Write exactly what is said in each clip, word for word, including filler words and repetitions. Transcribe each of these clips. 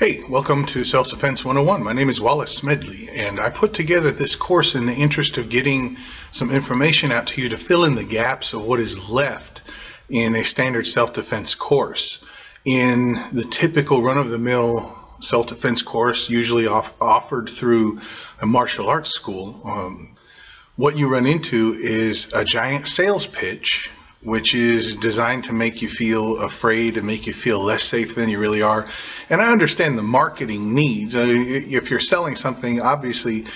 Hey, welcome to Self Defense one oh one. My name is Wallace Smedley, and I put together this course in the interest of getting some information out to you to fill in the gaps of what is left in a standard self-defense course. In the typical run-of-the-mill self-defense course, usually off offered through a martial arts school, um, what you run into is a giant sales pitch, which is designed to make you feel afraid and make you feel less safe than you really are. And I understand the marketing needs. I mean, if you're selling something, obviously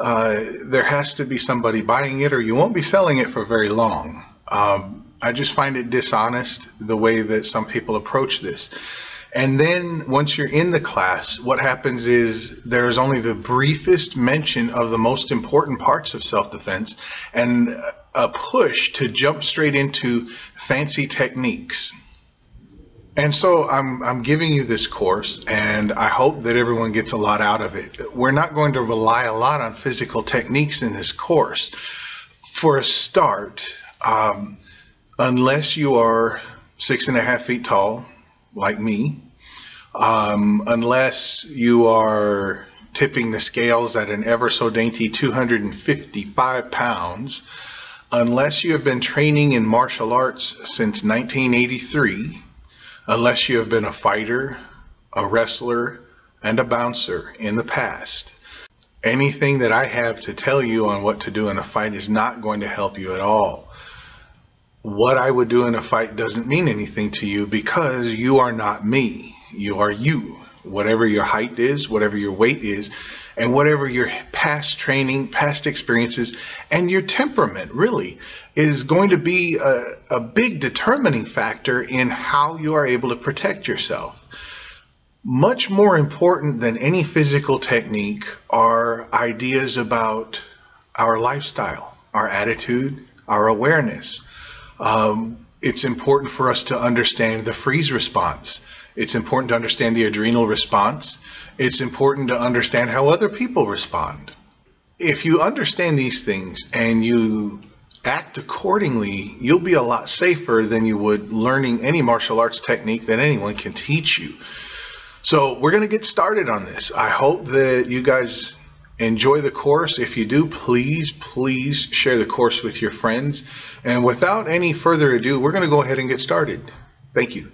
uh, there has to be somebody buying it or you won't be selling it for very long. Um, I just find it dishonest the way that some people approach this. And then once you're in the class, what happens is there's only the briefest mention of the most important parts of self-defense and a push to jump straight into fancy techniques. And so I'm, I'm giving you this course, and I hope that everyone gets a lot out of it. We're not going to rely a lot on physical techniques in this course. For a start, um, unless you are six and a half feet tall, like me, um, unless you are tipping the scales at an ever so dainty two hundred fifty-five pounds, unless you have been training in martial arts since nineteen eighty-three, unless you have been a fighter, a wrestler, and a bouncer in the past, anything that I have to tell you on what to do in a fight is not going to help you at all. What I would do in a fight doesn't mean anything to you because you are not me. You are you. Whatever your height is, whatever your weight is, and whatever your past training, past experiences, and your temperament really is going to be a, a big determining factor in how you are able to protect yourself. Much more important than any physical technique are ideas about our lifestyle, our attitude, our awareness. Um, it's important for us to understand the freeze response. It's important to understand the adrenal response. It's important to understand how other people respond. If you understand these things and you act accordingly, you'll be a lot safer than you would learning any martial arts technique that anyone can teach you. So we're going to get started on this. I hope that you guys enjoy the course. If you do, please, please share the course with your friends. And without any further ado, we're going to go ahead and get started. Thank you.